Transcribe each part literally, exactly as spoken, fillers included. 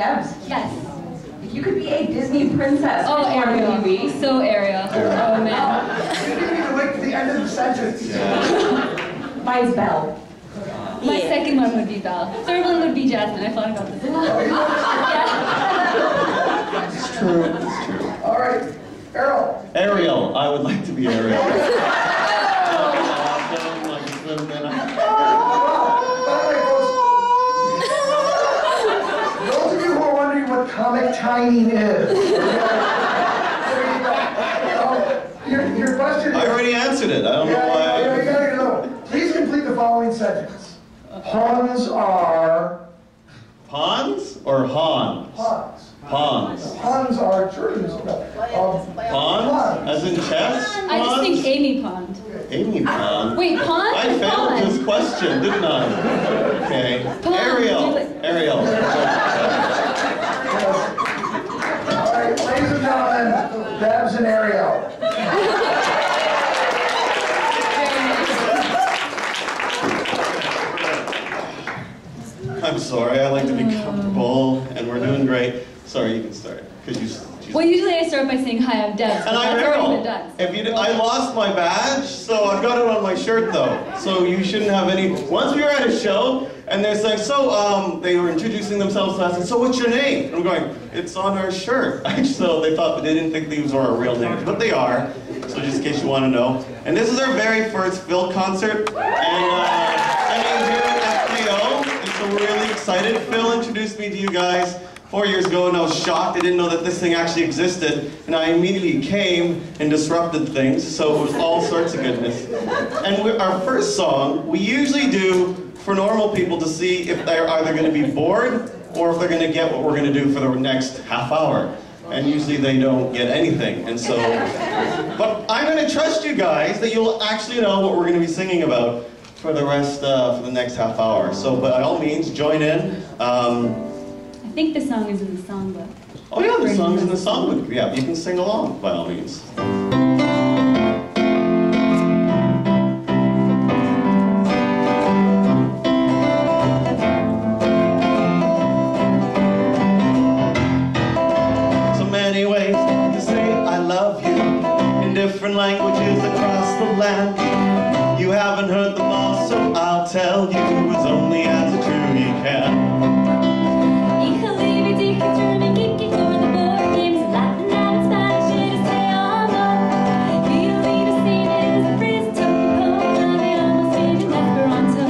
Debs. Yes. If you could be a Disney princess, oh, Ariel. Be? So Ariel. Oh man. You didn't even wait for the end of the sentence. Yeah. Mine's Belle. My yeah. second one would be Belle. Third one would be Jasmine. I thought about this. Yeah. It's true. It's true. All right, Errol. Ariel. I would like to be Ariel. Comic timing is. your, your question is, I already answered it. I don't yeah, know why. Yeah, I, yeah, gotta go. Please complete the following sentence. Pawns are. Pawns or Hans? Pawns. Pawns. Pawns are true. Um, pawns? Pawns? As in chess? Pawns? I just think Amy Pond. Amy Pond? Wait, Pond? I failed pond? this question, didn't I? Okay. Pond. Ariel. Ariel. Ladies and gentlemen, Debs and Ariel. I'm sorry, I like to be comfortable, and we're doing great. Sorry, you can start. Cause you. Well, usually I start by saying, hi, I'm Debs. And I'm Errol. If you did, I lost my badge, so I've got it on my shirt, though. So you shouldn't have any. Once we were at a show, and they're saying, so um, they were introducing themselves to us, and so what's your name? And I'm going, it's on our shirt. So they thought, but they didn't think these were our real names, but they are. So just in case you want to know. And this is our very first Filk concert, and uh, I mean, here at F K O, and so we're really excited. Phil introduced me to you guys four years ago, and I was shocked. I didn't know that this thing actually existed, and I immediately came and disrupted things. So it was all sorts of goodness. And we, our first song, we usually do for normal people to see if they're either going to be bored or if they're going to get what we're going to do for the next half hour. And usually they don't get anything. And so, but I'm going to trust you guys that you'll actually know what we're going to be singing about for the rest, uh, for the next half hour. So by all means, join in. Um, I think the song is in the songbook. Oh yeah, the song's in the songbook. Yeah, you can sing along by all means. Different languages across the land. You haven't heard them all, so I'll tell you as only as true you can. Ich liebe dich, it's German, geeky for the board games, Latin and Spanish, it is Tagalog. We lead a scene in the prison to Colombiano, singing Esperanto.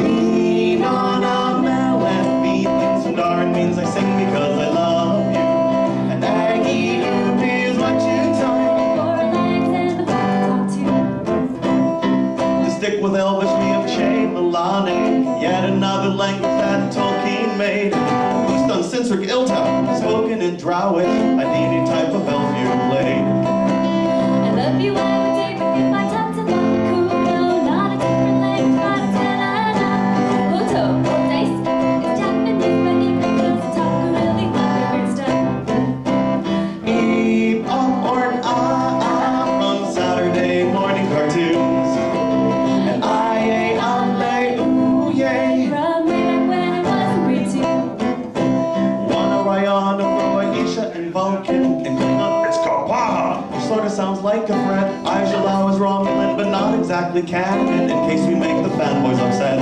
Lean on a mel and beat things from darn means I sing because I love you. And I need you is what you. With Elvish, we have Chamberlain, yet another language that Tolkien made. Based on Sintric Ilta, spoken in Drowish, I need a type of elf you played. I love you every day, but if my tongue's a cool, no, not a different language, but a Telana. Koto, nice, it's Japanese, but even feels a tongue really favorite stuff. Eep, oh, or an ah, from Saturday morning cartoon. Sort of sounds like a threat. I shall allow is Romulan, but not exactly canon, in case we make the fanboys upset.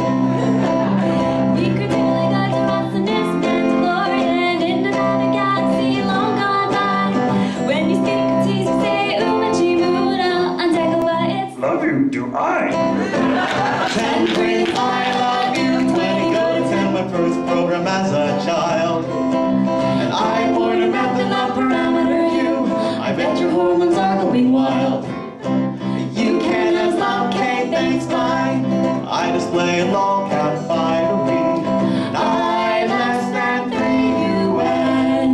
We could really guide the rest in this Mandalorian into another galaxy long gone by. When you speak of tease, you say, Umachi Muna, and Dagobah, it's love you, do I? Ten green, I love you. When you go to ten, my first program as a child. And I born a map that love parameter. I bet your hormones are going wild. You can't as love, okay, thanks, bye. I display a long cat finery. Nine less than three U N.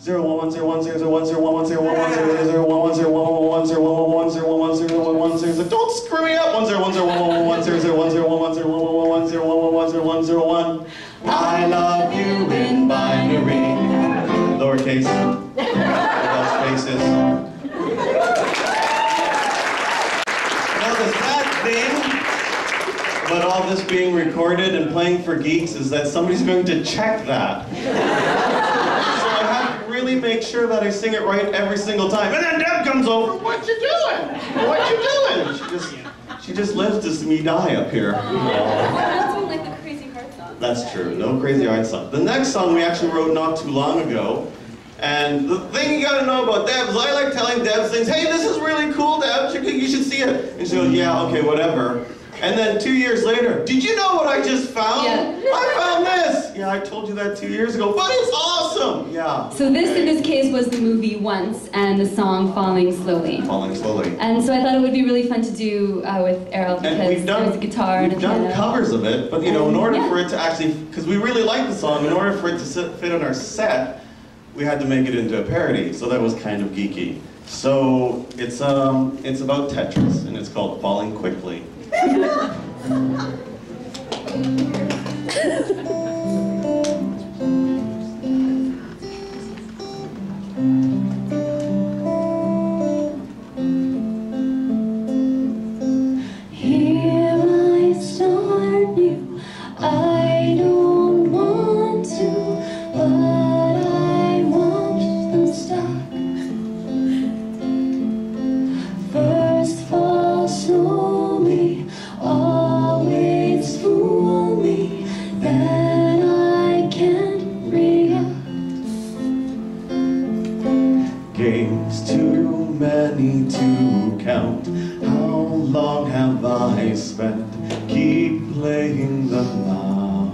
Zero one one zero one zero zero one zero one one zero one one zero zero one one zero one one zero one one zero one one zero one one zero. Don't screw me up. One zero one zero one one one zero zero one zero one zero one one one zero one one zero one zero one. I love you in binary. Lowercase. Faces. Now the sad thing, about all this being recorded and playing for geeks is that somebody's going to check that. So I have to really make sure that I sing it right every single time. And then Deb comes over, what you doing? What you doing? She just, she just lives to see me die up here. That's when, like, the crazy heart song. That's true, no crazy heart song. The next song we actually wrote not too long ago. And the thing you gotta know about Debs, I like telling Debs things, hey, this is really cool, Debs, you should see it. And she goes, yeah, okay, whatever. And then two years later, did you know what I just found? Yeah. I found this! Yeah, I told you that two years ago, but it's awesome! Yeah. So this, okay. In this case, was the movie Once and the song Falling Slowly. Falling Slowly. And so I thought it would be really fun to do uh, with Errol, because there's a guitar and a piano. We've done covers of it, but you know, in order yeah. for it to actually, because we really like the song, in order for it to sit, fit on our set, we had to make it into a parody, so that was kind of geeky. So it's um it's about Tetris, and it's called Falling Quickly. Here I start you. I don't want to, but to count, how long have I spent, keep playing them now.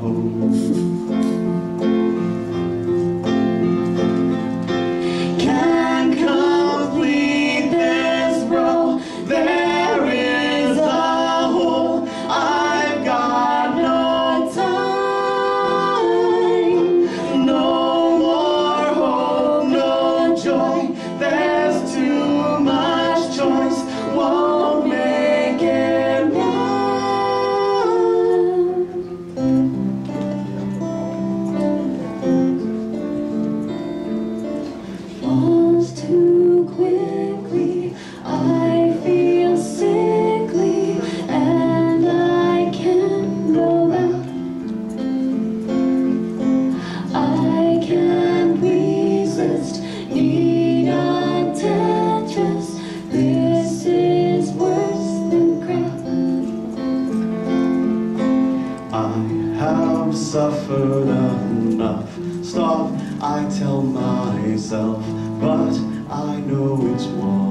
Can't complete this row, there is a hole, I've got no time, no more hope, no joy, there's too won't make it right. Falls too quickly, I feel sickly, and I can't go back. I can't resist, need a Tetris. Suffered enough, stop, I tell myself, but I know it's wrong.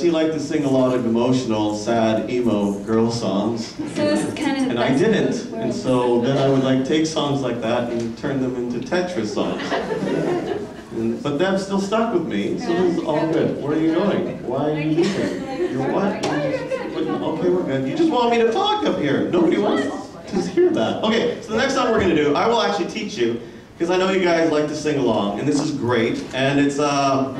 She liked to sing a lot of emotional, sad, emo girl songs, so this is kind of and I didn't, and so then I would like take songs like that and turn them into Tetris songs. And, but Deb's still stuck with me, so this is all good. Where are you going? Why are you here? You're what? Okay, we're good. You just want me to talk up here. Nobody wants to hear that. Okay, so the next song we're going to do, I will actually teach you, because I know you guys like to sing along, and this is great, and it's, uh,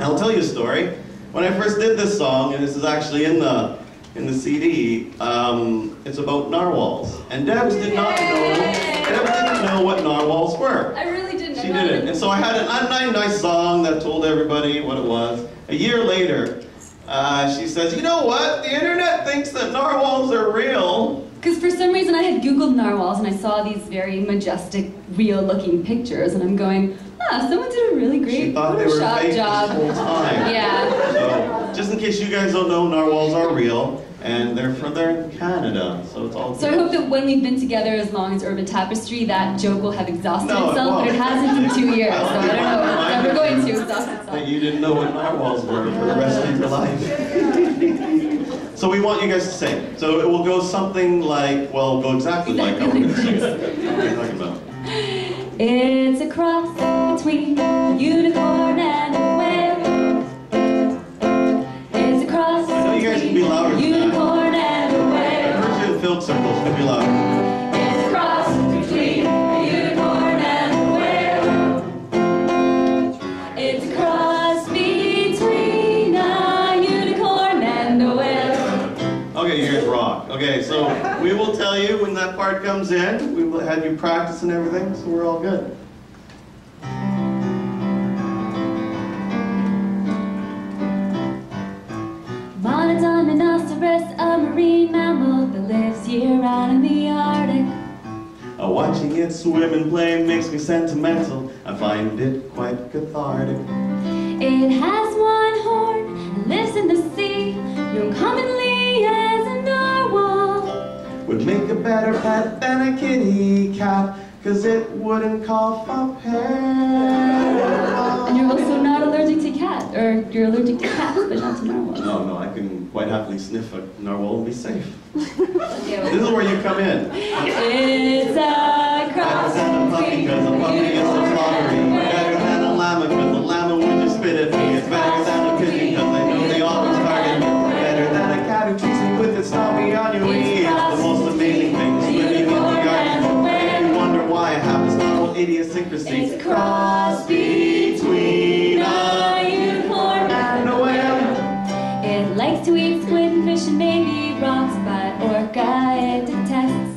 I'll tell you a story. When I first did this song, and this is actually in the in the C D, um, it's about narwhals. And Debs did not know. Debs didn't know what narwhals were. I really didn't. She didn't. And so I had an unnamed nice song that told everybody what it was. A year later, uh, she says, "You know what? The internet thinks that narwhals are real." Because for some reason I had Googled narwhals and I saw these very majestic, real-looking pictures, and I'm going, ah, someone did a really great Photoshop job. She thought they were fake this whole time. Yeah. So, just in case you guys don't know, narwhals are real. and they're from they're in Canada, so it's all. So good. I hope that when we've been together as long as Urban Tapestry, that joke will have exhausted no, itself, it but it hasn't in two years. So I don't know. It's never going to exhaust itself. But you didn't know what narwhals were for the rest of your life. So we want you guys to sing. So it will go something like, well, go exactly like how we're going to sing it. What are you talking about? It's a cross between a unicorn and a whale. It's a cross between I know you guys can be louder than that. Unicorn and a whale. I heard you in Filk circles, can be louder. It's a cross between a unicorn and a whale. It's a cross between a unicorn and a whale. Okay, you guys rock. Okay, so we will tell you when that part comes in. We will have you practice and everything, so we're all good. Monodon Asteris, a marine mammal that lives year-round in the Arctic. Uh, watching it swim and play makes me sentimental. I find it quite cathartic. It has one horn and lives in the sea, known commonly as a narwhal. Would make a better pet than a kitty cat, cause it wouldn't cough up hair. And you're also not allergic to cat, or you're allergic to cats, but not to narwhals. No, no, I can quite happily sniff a narwhal and be safe. This is where you come in. It's a cross between a puppy is so slobbery. Better than a llama, cause a llama would just spit at me. It's better than a pigeon, cause I know they always target me. Better than a cat who treats me with its stomach on your knee. It's the most amazing thing, swimming in the garden. Why I have this little idiosyncrasy. It's a cross between a unicorn and a whale. It likes to eat squid and fish and maybe rocks, but orca it detests.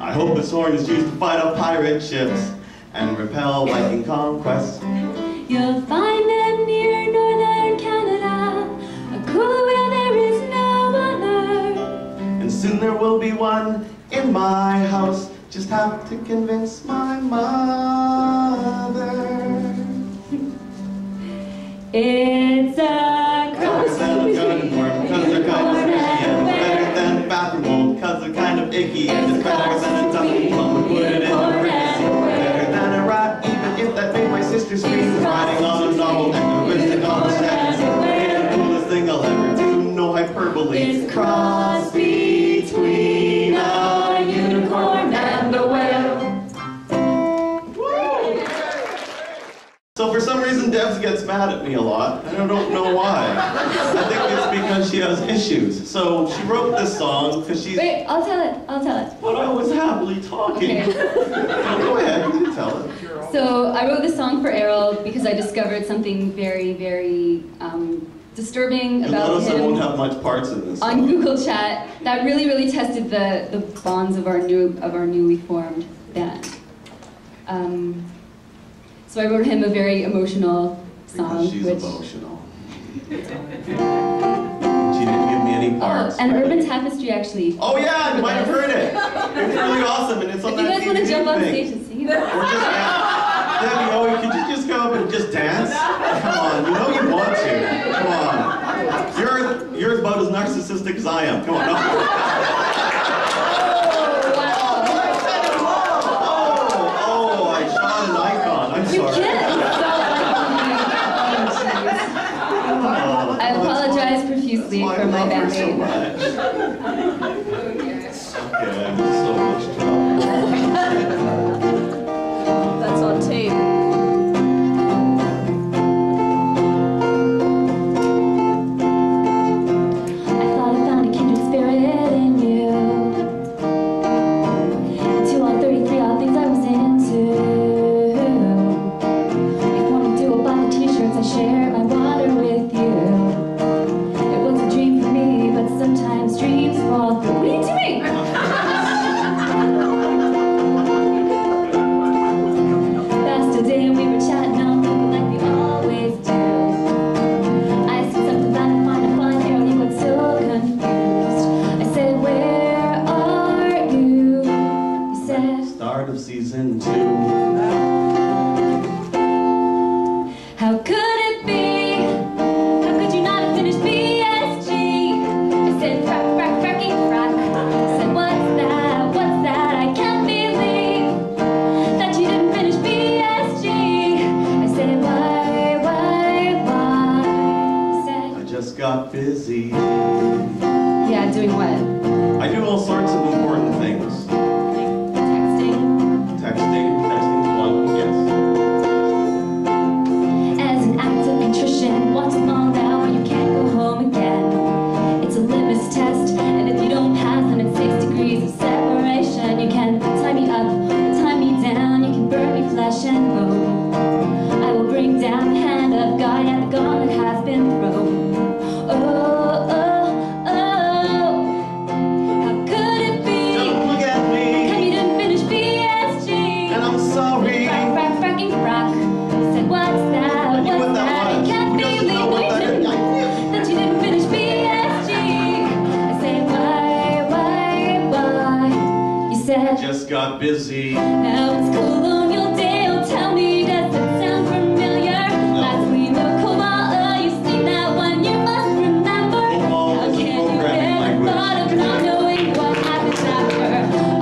I hope this horn is used to fight off pirate ships and repel Viking conquests. You'll find them near northern Canada. A cooler whale there is no other. And soon there will be one in my house. Just have to convince my mother. It's a cross between unicorn, cause they're kind of squishy, and it's better than a bathroom, cause they're kind of icky, and it's better than a duckling, plum wood and a fricassee, better than a rat, even if that made my sister scream, riding on a novel and the wrist on the steps, it's the coolest thing I'll ever do, no hyperbole. It's a cross between a unicorn and so for some reason, Debs gets mad at me a lot. I don't know why. I think it's because she has issues. So she wrote this song because she's... Wait, I'll tell it. I'll tell it. But I was happily talking. Okay. Go ahead, you can tell it. So I wrote this song for Errol because I discovered something very, very um, disturbing about notice him. I won't have much parts in this song. On Google Chat, that really, really tested the the bonds of our new of our newly formed band. Um, So I wrote him a very emotional song. Because she's which... emotional. She didn't give me any parts. Oh, and right? Urban Tapestry, actually. Oh yeah, you might have heard it. It's really awesome, and it's on that. If you guys want to jump on stage and sing it. Or just dance. Debbie, oh, could you just go up and just dance? Come on, you know you want to. Come on. You're, you're about as narcissistic as I am. Come on. No. You can't stop. I apologize profusely for my bad name. Okay, I'm so much trouble. That's on tape. Could it be? How could you not have finished B S G? I said, I just got busy. Now it's Colonial Day, oh tell me, does it sound familiar? No. Last we were Koala, you sing that one, you must remember. Koala How can you ever thought of not knowing what happens after?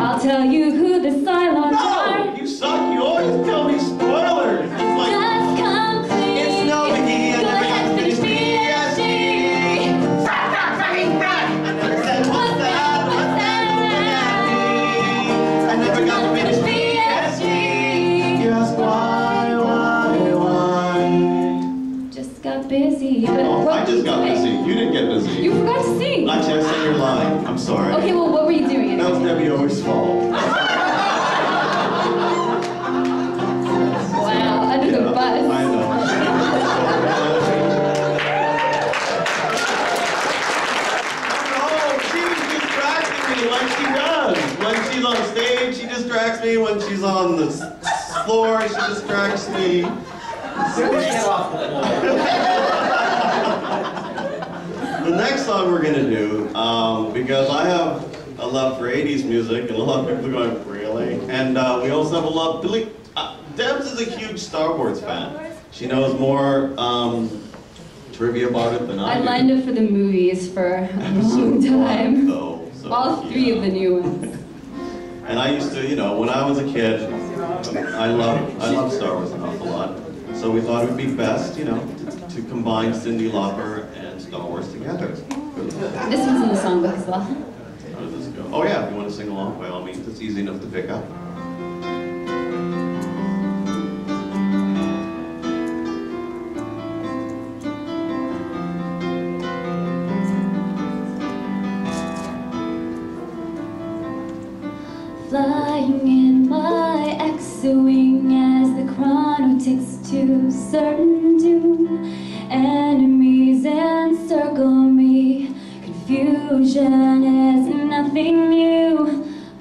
I'll tell you who the Cylons no! are. You suck, you always tell me spoilers. It's like, just come clean. It's no biggie, I never had to finish me. Busy, but oh, I just got doing? busy. You didn't get busy. You forgot to sing. Actually, I sang your line. I'm sorry. Okay, well, what were you doing? That was Debbie Owen's fault. Wow, under yeah, the bus. I know. No, she was distracting me like she does. When she's on stage, she distracts me. When she's on the floor, she distracts me. The next song we're going to do, um, because I have a love for eighties music, and a lot of people are going, really? And uh, we also have a love, Billy, uh, Debs is a huge Star Wars fan. She knows more um, trivia about it than I do. I lined up for the movies for a long time. Though, so, All three you know. of the new ones. And I used to, you know, when I was a kid, I loved, I loved Star Wars an awful lot. So we thought it would be best, you know, to, to combine Cyndi Lauper and Star Wars together. This one's in the songbook as well. How does this go? Oh yeah, if you want to sing along, by all means, it's easy enough to pick up. Flying in my X-wing as the chrono ticks to certain doom, enemies encircle me, confusion is nothing new,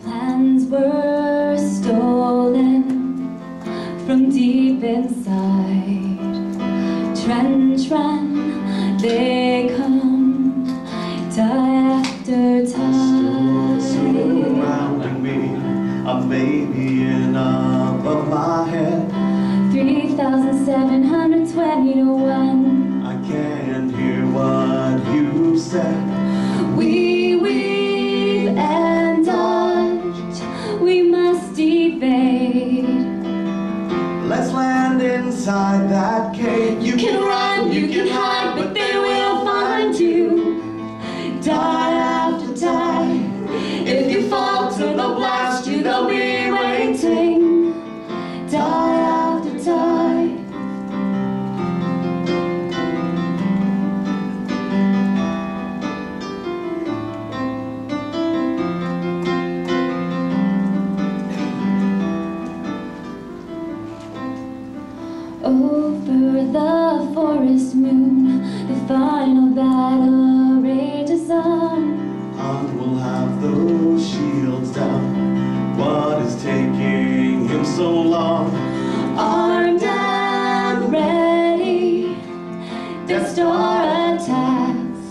plans were stolen from deep inside, trench run, they come, die after time. Surrounding me, a baby in above my head, three thousand seven hundred twenty to one. I can't hear what you said. We weave and dodge, we must evade. Let's land inside that cave. You, you can, can run, you can, can hide, but they will find you. Die after die. If you fall to the blast, you will be waiting. Die. Over the forest moon, the final battle rages on. Han will have those shields down. What is taking him so long? Armed and ready, the star attacks.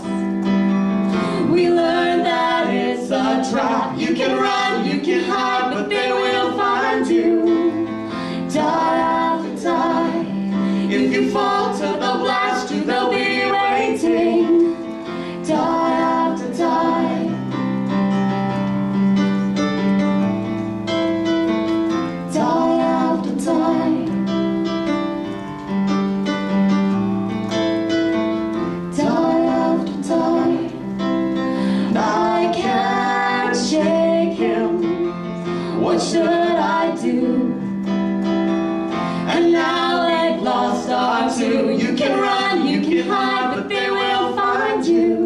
We learn that it's a trap. You can run, you can hide, but they will find you. Die after die. If you fall to the blast, you will be waiting. Die after die. Die after die. Die after die. I can't shake him. What should I do? And now Too. You can run, you can hide, but they will find you.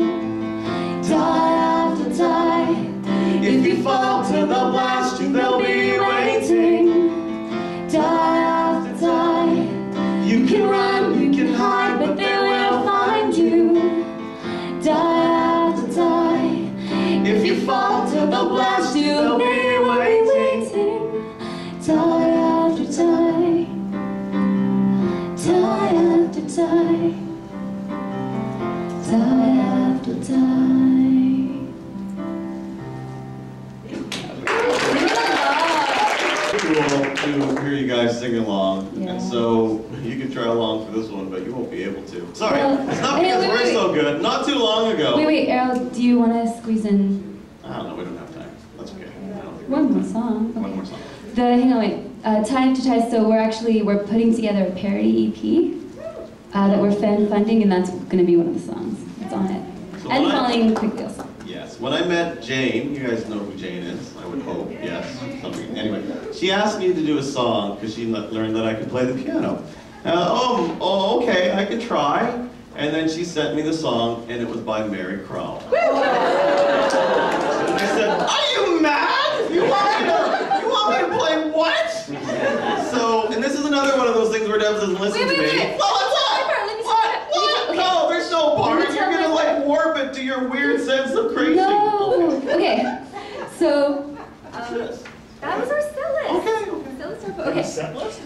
Die after die. If you fall to the blast, you will be waiting. Die after die. You can run, you can hide, but they will find you. Die after die. If you fall to the blast, you will be waiting. Die after die. Die after die, die after die. cool to hear you guys sing along, yeah. And so you can try along for this one, but you won't be able to. Sorry, well, it's not because wait, we're wait. so good. Not too long ago. Wait, wait, Errol, do you want to squeeze in? I don't know, we don't have time. That's okay. I don't think one more song. Okay. One more song. The, hang on, wait. Uh, Time to Tie, so we're actually, we're putting together a parody E P uh, that we're fan funding, and that's going to be one of the songs. It's on it. So and following Quick Deal song. Yes. When I met Jane, you guys know who Jane is, I would hope, yes. Something. Anyway, she asked me to do a song because she learned that I could play the piano. Uh, oh, oh, okay, I could try. And then she sent me the song, and it was by Mary Crowell. And I said, are you mad? You want me to, you want me to play what? So, and this is another one of those things where Debs doesn't listen wait, wait, to me. Wait, wait. To your weird sense of crazy. No. Okay. So um, that was our set list. Okay. Okay. Set list?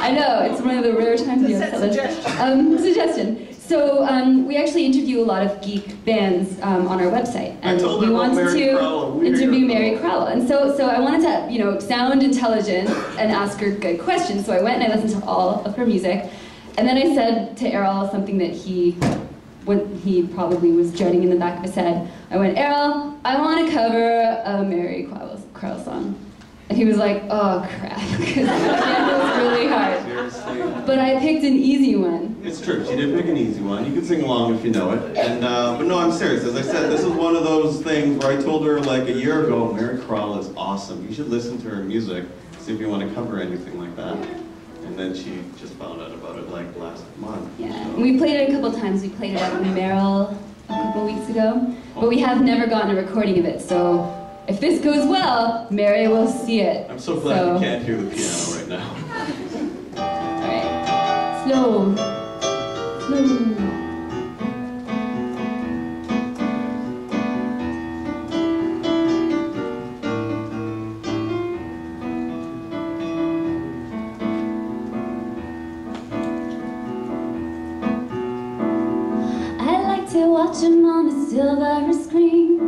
I know it's one of the rare times you have set list. Suggestion. Um, suggestion. So um, we actually interview a lot of geek bands um, on our website, and I told we wanted to Crowell. interview Mary Crowell. And so, so I wanted to, you know, sound intelligent and ask her good questions. So I went and I listened to all of her music, and then I said to Errol something that he. When he probably was jutting in the back of his head, I went, Errol, I want to cover a Mary Crowell song. And he was like, oh crap, because that was really hard. Seriously. But I picked an easy one. It's true, she did pick an easy one. You can sing along if you know it. And uh, but no, I'm serious. As I said, this is one of those things where I told her like a year ago, Mary Crowell is awesome. You should listen to her music, see if you want to cover anything like that. And then she just found out about it like last month. Yeah, so. We played it a couple times. We played it at Merrill a couple weeks ago. But we have never gotten a recording of it, so if this goes well, Mary will see it. I'm so glad so. you can't hear the piano right now. All right. Slow. Slow. Watching on the silver screen,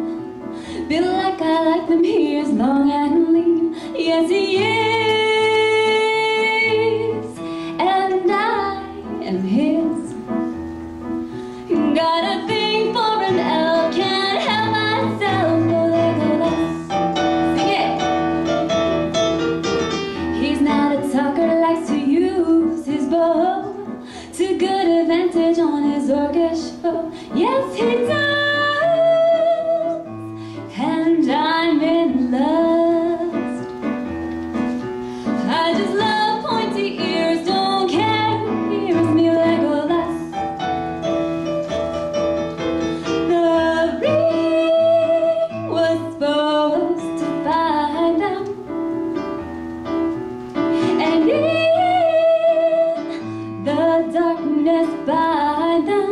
feel like I like them ears long and lean. Yes, he is, and I am his. Got a thing for an L, can't help myself. Go there, go there. Sing it. He's not a talker, likes to use his bow to good advantage on his orchestra. Yes, he does, and I'm in lust. I just love pointy ears, don't care who hears me like all us. The ring was supposed to find out, and in the darkness by them.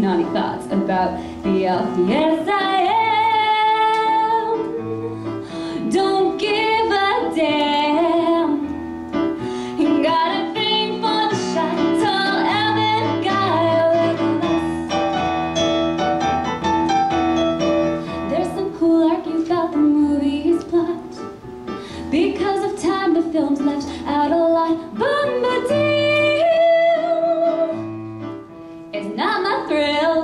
Naughty thoughts about the elf. Yes, I am. Don't give a damn. You got a thing for the shot, tall elven guy. There's some cool argument about the movie's plot because of time. The film's left out a lot, but my dear. Not my thrill.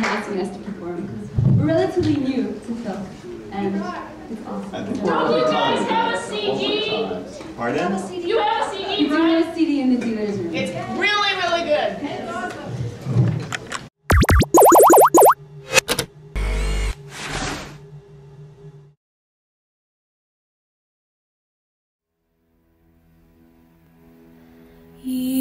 mind asking us to perform, because we're relatively new to Filk, and it's awesome. I think we're Don't you guys have a C D? Pardon? You have a C D, right? We have a C D in the dealer's room. It's really, really good. It's awesome. Yeah.